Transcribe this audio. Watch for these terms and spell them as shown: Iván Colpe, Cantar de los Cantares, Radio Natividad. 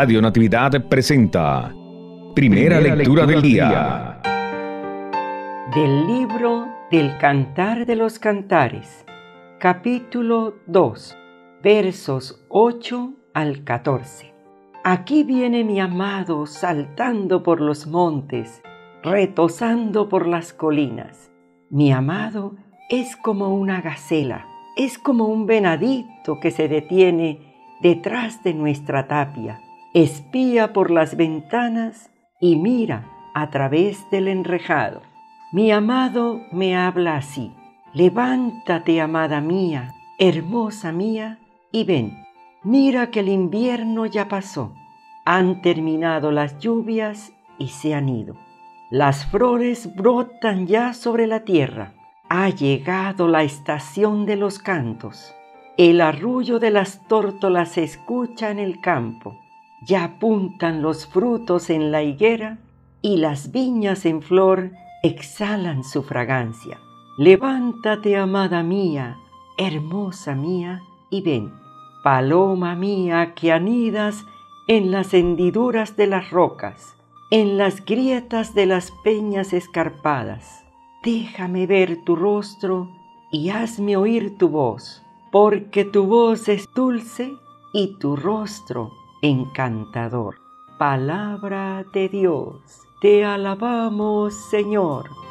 Radio Natividad presenta Primera lectura del día. Del libro del Cantar de los Cantares, capítulo 2, versos 8 al 14. Aquí viene mi amado saltando por los montes, retozando por las colinas. Mi amado es como una gacela, es como un venadito que se detiene detrás de nuestra tapia, espía por las ventanas y mira a través del enrejado. Mi amado me habla así: levántate, amada mía, hermosa mía, y ven. Mira que el invierno ya pasó, han terminado las lluvias y se han ido. Las flores brotan ya sobre la tierra, ha llegado la estación de los cantos. El arrullo de las tórtolas se escucha en el campo, ya apuntan los frutos en la higuera y las viñas en flor exhalan su fragancia. Levántate, amada mía, hermosa mía, y ven. Paloma mía que anidas en las hendiduras de las rocas, en las grietas de las peñas escarpadas, déjame ver tu rostro y hazme oír tu voz, porque tu voz es dulce y tu rostro encantador. Palabra de Dios, te alabamos, Señor.